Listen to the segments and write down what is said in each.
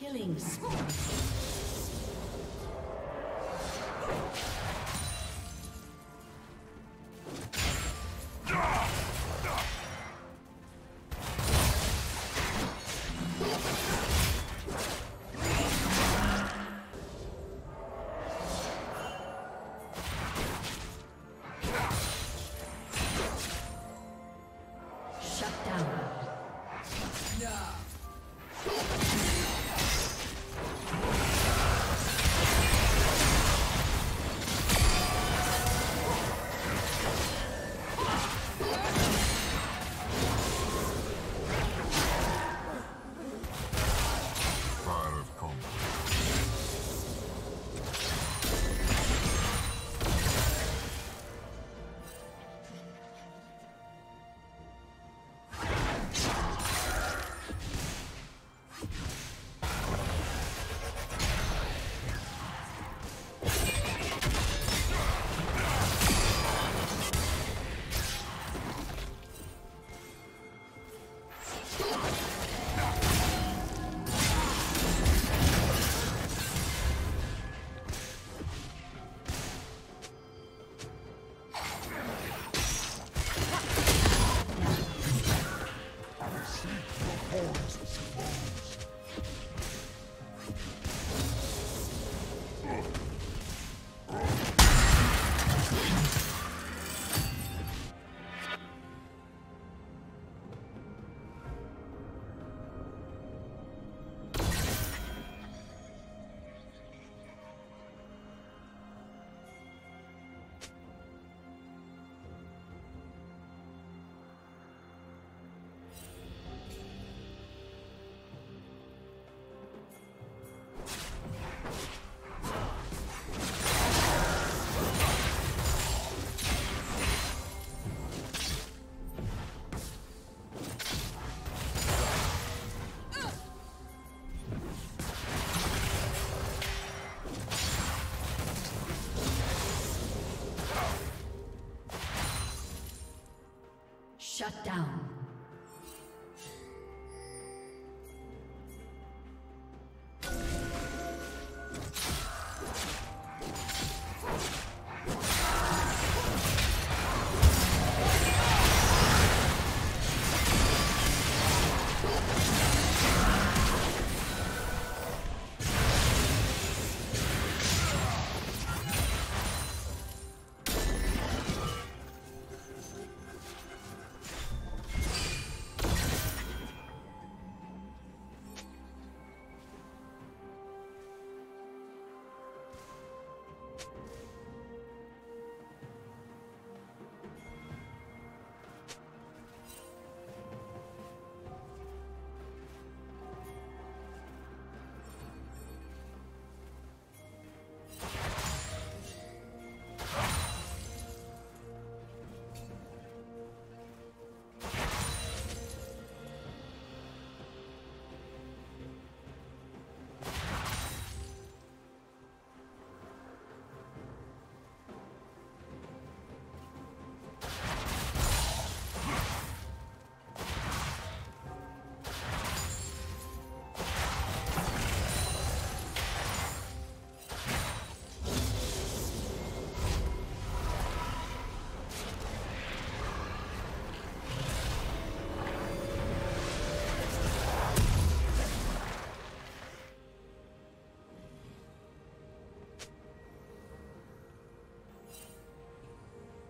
Killing spree. Shut down. No. Shut down.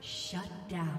Shut down.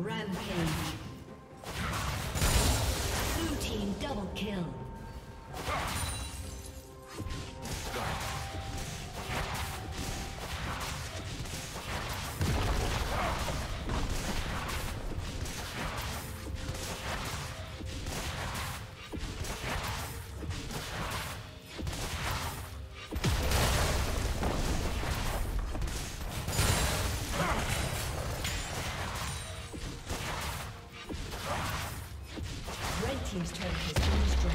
Red team's turret has been destroyed.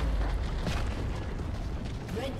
Red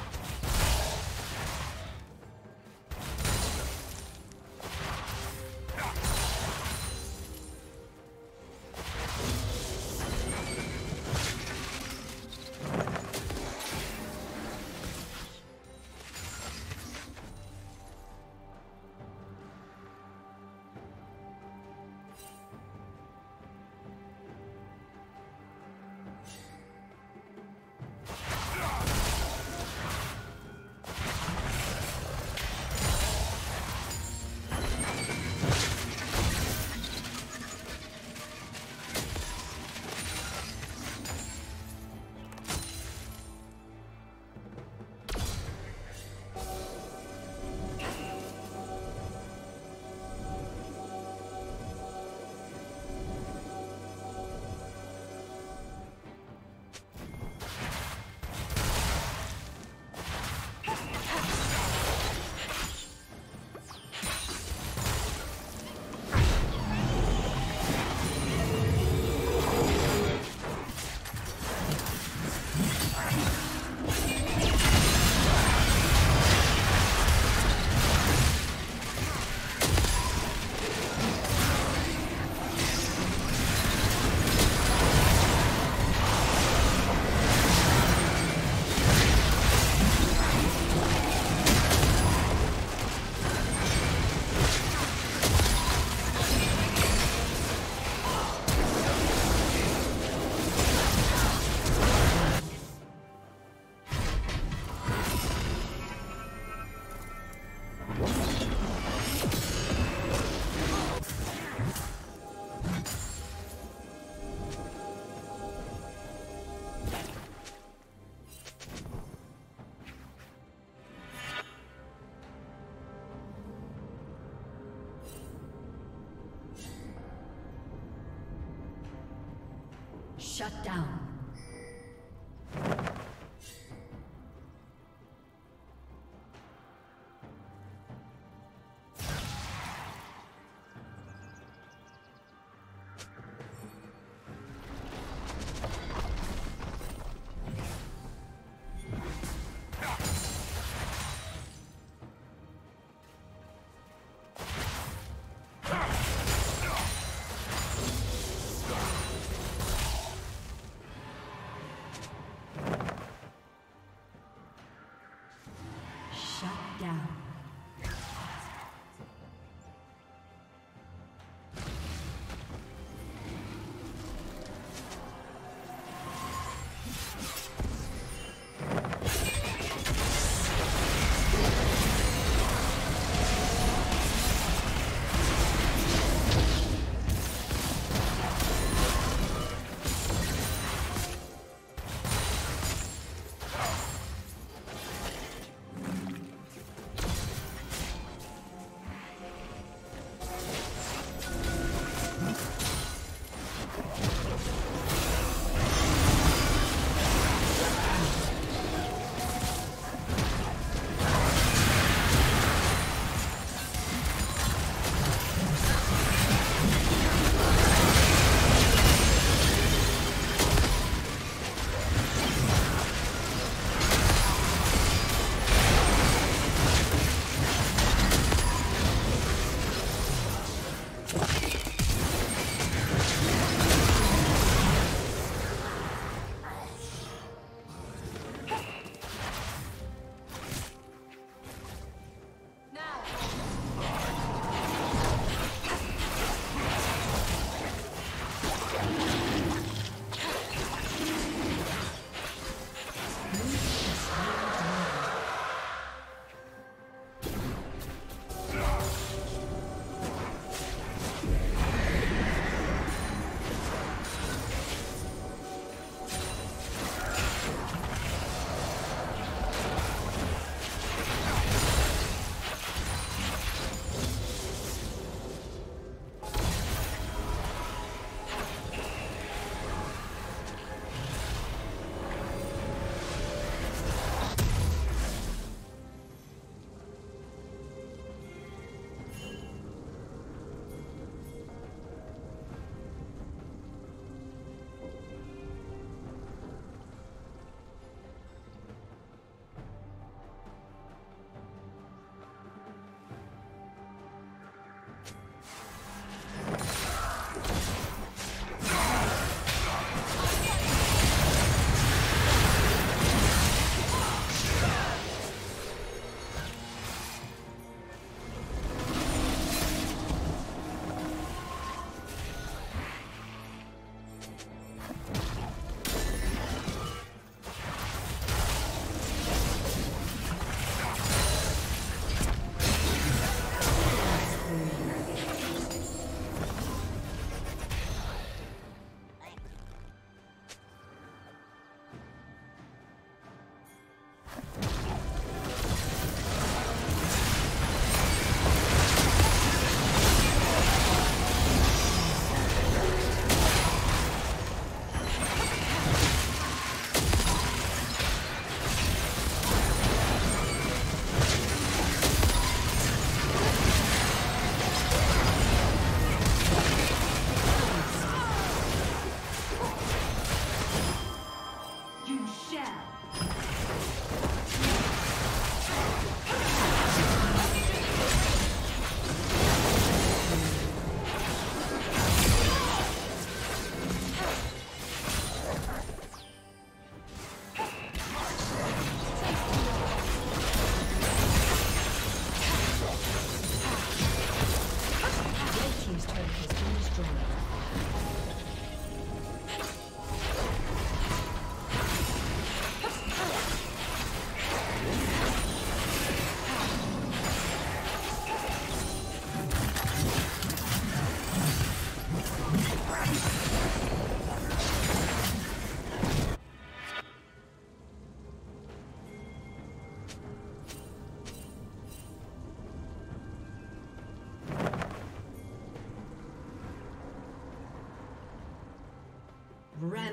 Shut down.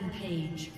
Rampage.